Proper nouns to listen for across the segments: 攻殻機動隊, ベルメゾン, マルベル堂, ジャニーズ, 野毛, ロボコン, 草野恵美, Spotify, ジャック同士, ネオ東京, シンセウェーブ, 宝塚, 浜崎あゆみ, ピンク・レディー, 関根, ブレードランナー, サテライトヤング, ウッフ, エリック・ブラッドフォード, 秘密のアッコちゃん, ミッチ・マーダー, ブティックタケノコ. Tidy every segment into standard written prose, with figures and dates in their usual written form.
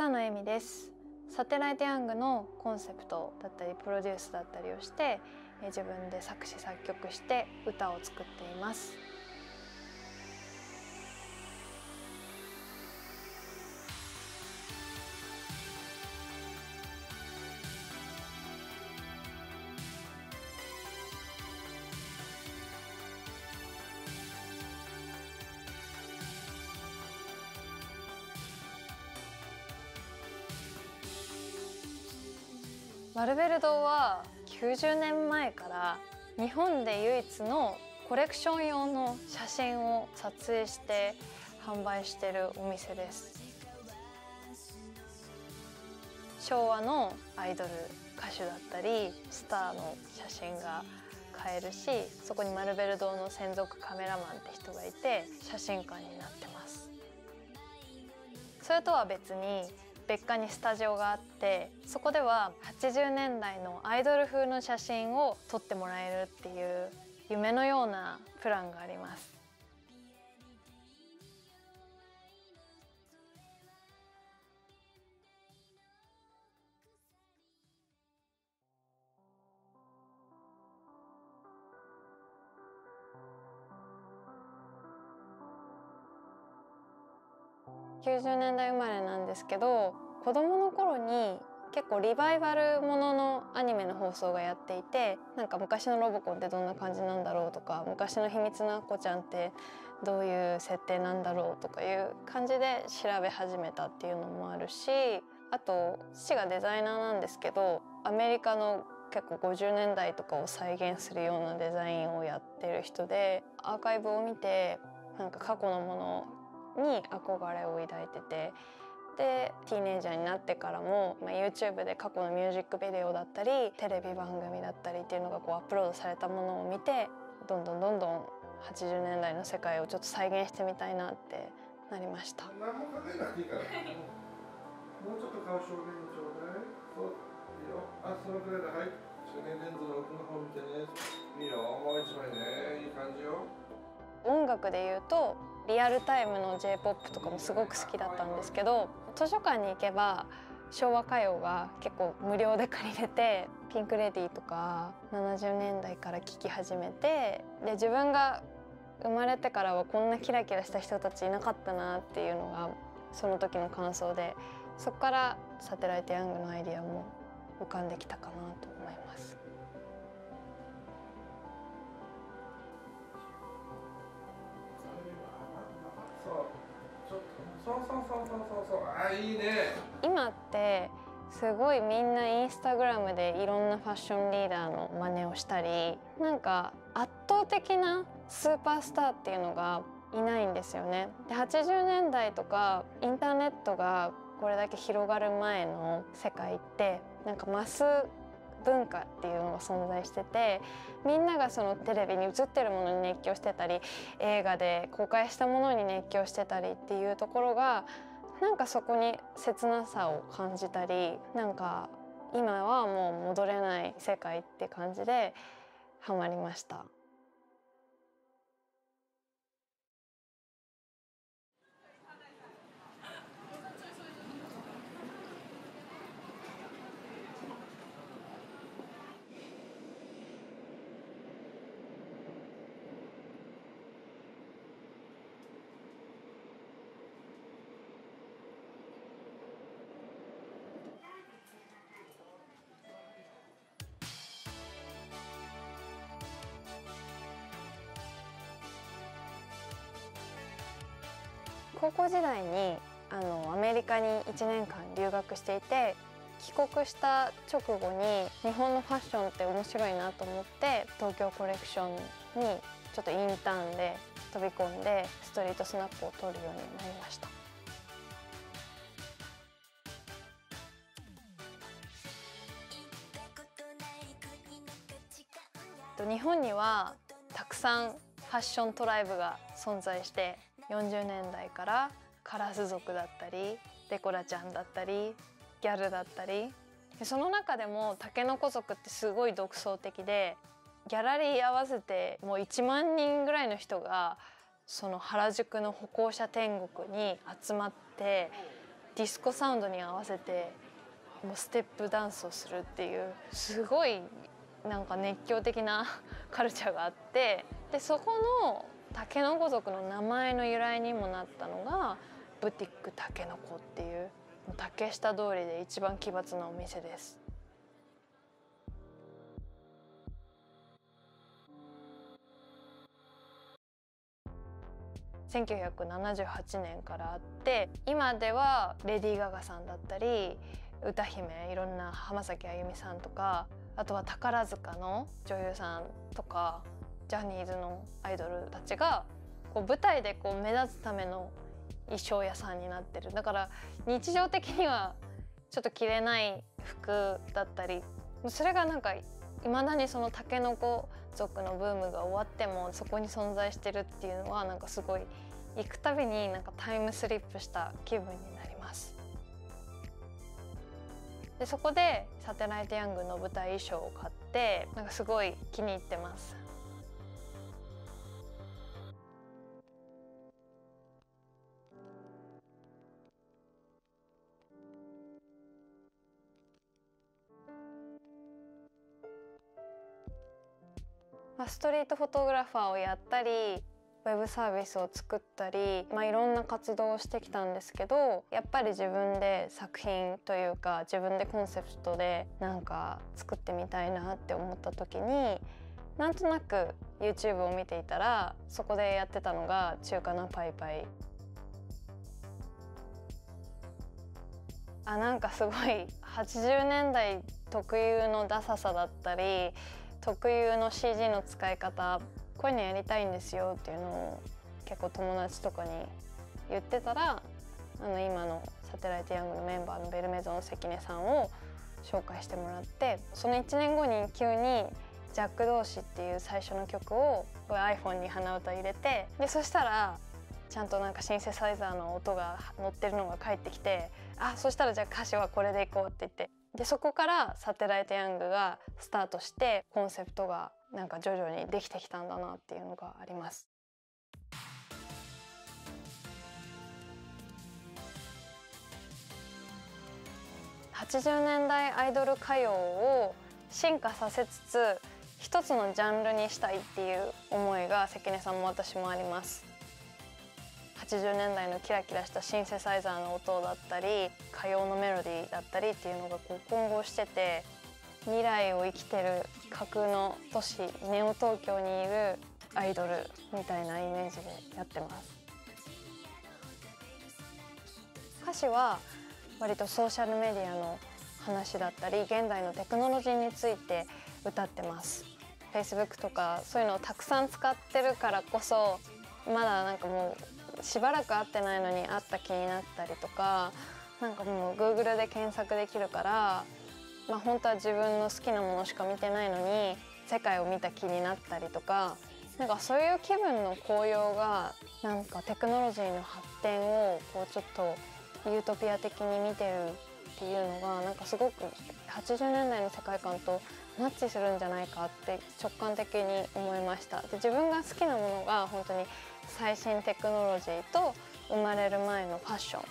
草野恵美です。サテライトヤングのコンセプトだったりプロデュースだったりをして自分で作詞作曲して歌を作っています。マルベル堂は90年前から日本で唯一のコレクション用の写真を撮影して販売しているお店です。昭和のアイドル歌手だったりスターの写真が買えるし、そこにマルベル堂の専属カメラマンって人がいて写真館になってます。それとは別に別館にスタジオがあって、そこでは80年代のアイドル風の写真を撮ってもらえるっていう夢のようなプランがあります。90年代生まれなんですけど、子供の頃に結構リバイバルもののアニメの放送がやっていて、なんか昔のロボコンってどんな感じなんだろうとか、昔の秘密のアッコちゃんってどういう設定なんだろうとかいう感じで調べ始めたっていうのもあるし、あと父がデザイナーなんですけど、アメリカの結構50年代とかを再現するようなデザインをやってる人で、アーカイブを見てなんか過去のものをに憧れを抱いてて、でティーネイジャーになってからも、YouTube で過去のミュージックビデオだったりテレビ番組だったりっていうのがこうアップロードされたものを見て、どんどん80年代の世界をちょっと再現してみたいなってなりました。何も勝てないからもうちょっと顔正面にちょうだい。そういいよ。あ、そのくらいだ。はい、10年連続の奥の方見てね。いいよ、もう一枚ね。いい感じよ。音楽でいうとリアルタイムの J-POP とかもすごく好きだったんですけど、図書館に行けば昭和歌謡が結構無料で借りれて、ピンク・レディーとか70年代から聴き始めて、で自分が生まれてからはこんなキラキラした人たちいなかったなっていうのがその時の感想で、そこからサテライトヤングのアイデアも浮かんできたかなと思います。そう、あ、いいね。今ってすごいみんなインスタグラムでいろんなファッションリーダーの真似をしたり、なんか圧倒的なスーパースターっていうのがいないんですよね。で80年代とかインターネットがこれだけ広がる前の世界って、なんかマス文化っていうのが存在してて、みんながそのテレビに映ってるものに熱狂してたり、映画で公開したものに熱狂してたりっていうところが、なんかそこに切なさを感じたり、なんか今はもう戻れない世界って感じでハマりました。高校時代にアメリカに1年間留学していて、帰国した直後に日本のファッションって面白いなと思って、東京コレクションにちょっとインターンで飛び込んでストリートスナップを撮るようになりました。日本にはたくさんファッショントライブが存在して、40年代からカラス族だったりデコラちゃんだったりギャルだったり、その中でもタケノコ族ってすごい独創的で、ギャラリー合わせてもう1万人ぐらいの人がその原宿の歩行者天国に集まって、ディスコサウンドに合わせてもうステップダンスをするっていう、すごいなんか熱狂的なカルチャーがあって、でそこのタケノコ族の名前の由来にもなったのがブティックタケノコっていう、竹下通りで一番奇抜なお店です。1978年からあって、今ではレディー・ガガさんだったり歌姫いろんな浜崎あゆみさんとか、あとは宝塚の女優さんとかジャニーズのアイドルたちがこう舞台でこう目立つための衣装屋さんになってる。だから日常的にはちょっと着れない服だったり、それがなんかいまだにそのタケノコ族のブームが終わってもそこに存在してるっていうのは、なんかすごい行くたびになんかタイムスリップした気分になります。でそこでサテライトヤングの舞台衣装を買って、なんかすごい気に入ってます。ストリートフォトグラファーをやったり、ウェブサービスを作ったり、いろんな活動をしてきたんですけど、やっぱり自分で作品というか自分でコンセプトでなんか作ってみたいなって思った時に、なんとなく YouTube を見ていたらそこでやってたのが中華のパイパイ。なんかすごい80年代特有のダサさだったり特有の CG の使い方、こういうのやりたいんですよっていうのを結構友達とかに言ってたら、今のサテライトヤングのメンバーのベルメゾンの関根さんを紹介してもらって、その1年後に急に「ジャック同士」っていう最初の曲をこれ iPhone に鼻歌入れて、でそしたらちゃんとなんかシンセサイザーの音が乗ってるのが返ってきて、そしたらじゃあ歌詞はこれでいこうって言って。でそこからサテライトヤングがスタートして、コンセプトがなんか徐々にできてきたんだなっていうのがあります。80年代アイドル歌謡を進化させつつ一つのジャンルにしたいっていう思いが関根さんも私もあります。80年代のキラキラしたシンセサイザーの音だったり歌謡のメロディーだったりっていうのがこう混合してて、未来を生きてる架空の都市ネオ東京にいるアイドルみたいなイメージでやってます。歌詞は割とソーシャルメディアの話だったり現代のテクノロジーについて歌ってます。 Facebook とかそういうのをたくさん使ってるからこそ、まだなんかもうしばらく会ってないのに会った気になったりとか、なんかもう Google で検索できるから、本当は自分の好きなものしか見てないのに世界を見た気になったりとか、なんかそういう気分の高揚がなんかテクノロジーの発展をこうちょっとユートピア的に見てるっていうのが、なんかすごく80年代の世界観とマッチするんじゃないかって直感的に思いました。で自分が好きなものが本当に最新テクノロジーと生まれる前のファッション、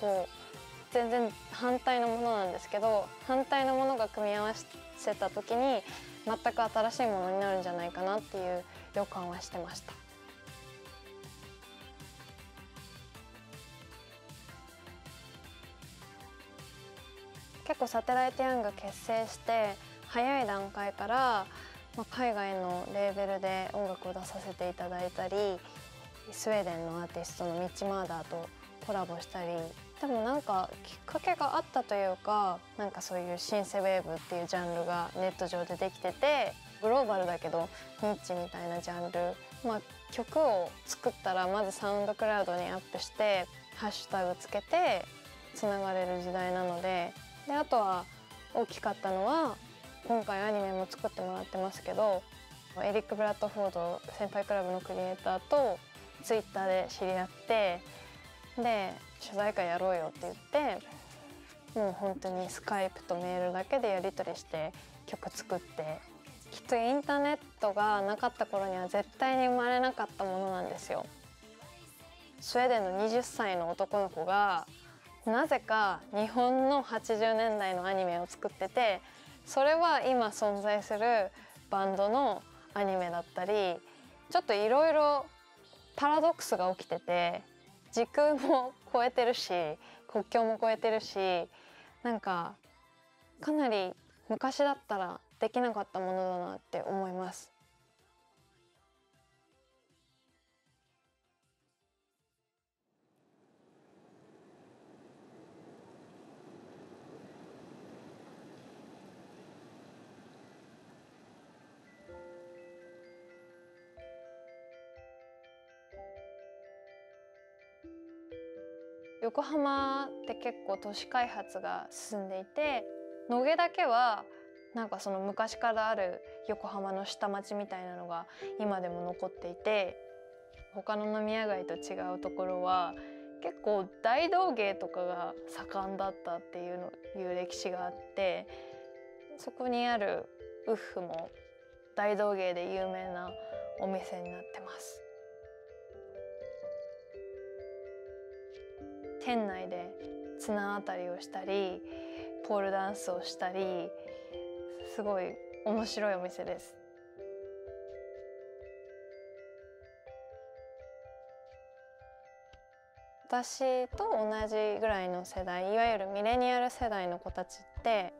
こう全然反対のものなんですけど、反対のものが組み合わせた時に全く新しいものになるんじゃないかなっていう予感はしてました。結構サテライトヤング結成して早い段階から、海外のレーベルで音楽を出させていただいたり、スウェーデンのアーティストのミッチ・マーダーとコラボしたり、でもなんかきっかけがあったというか、なんかそういうシンセウェーブっていうジャンルがネット上でできてて、グローバルだけどニッチみたいなジャンル、曲を作ったらまずサウンドクラウドにアップしてハッシュタグつけてつながれる時代なので、であとは大きかったのは今回アニメも作ってもらってますけど、エリック・ブラッドフォード先輩クラブのクリエイターとツイッターで知り合って、で取材会やろうよって言って、もう本当にスカイプとメールだけでやり取りして曲作って、きっとインターネットがなかった頃には絶対に生まれなかったものなんですよ。スウェーデンの20歳の男の子がなぜか日本の80年代のアニメを作ってて、それは今存在するバンドのアニメだったり、ちょっといろいろパラドックスが起きてて、時空も超えてるし国境も超えてるし、なんかかなり昔だったらできなかったものだなって思います。横浜って結構都市開発が進んでいて、野毛だけはなんかその昔からある横浜の下町みたいなのが今でも残っていて、他の飲み屋街と違うところは結構大道芸とかが盛んだったっていう歴史があって、そこにあるウッフも大道芸で有名なお店になってます。店内で綱渡りをしたりポールダンスをしたり、すごい面白いお店です。私と同じぐらいの世代、いわゆるミレニアル世代の子たちって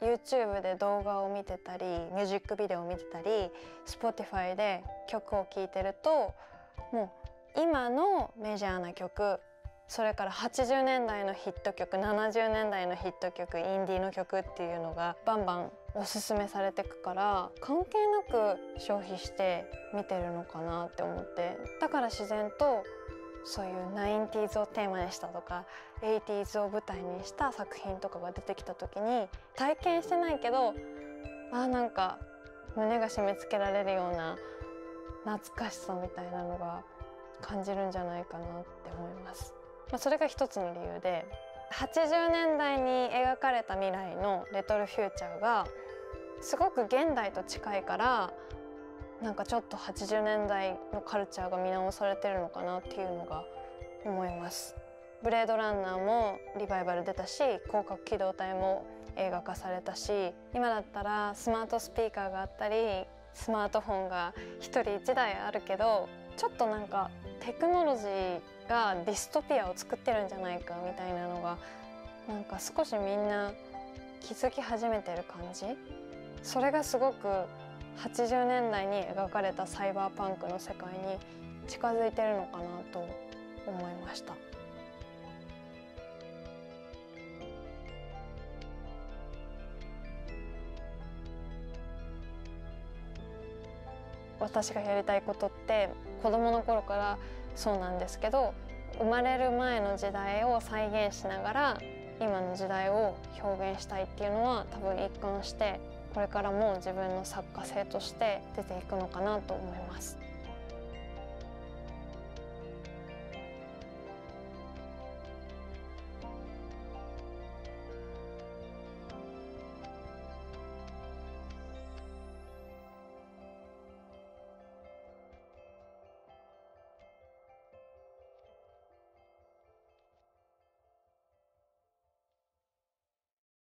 YouTube で動画を見てたりミュージックビデオを見てたり Spotify で曲を聴いてると、もう今のメジャーな曲、それから80年代のヒット曲、70年代のヒット曲、インディーの曲っていうのがバンバンおすすめされてくから、関係なく消費して見てるのかなって思って、だから自然とそういう 90s をテーマにしたとか 80s を舞台にした作品とかが出てきた時に、体験してないけどなんか胸が締め付けられるような懐かしさみたいなのが感じるんじゃないかなって思います。それが一つの理由で、80年代に描かれた未来のレトロフューチャーがすごく現代と近いから、なんかちょっと80年代のカルチャーが見直されてるのかなっていうのが思います。ブレードランナーもリバイバル出たし、広角機動隊も映画化されたし、今だったらスマートスピーカーがあったりスマートフォンが一人一台あるけど、ちょっとなんかテクノロジーがディストピアを作ってるんじゃないかみたいなのが、なんか少しみんな気づき始めてる感じ。それがすごく80年代に描かれたサイバーパンクの世界に近づいてるのかなと思いました。私がやりたいことって子供の頃からそうなんですけど、生まれる前の時代を再現しながら今の時代を表現したいっていうのは多分一貫して、これからも自分の作家性として出ていくのかなと思います。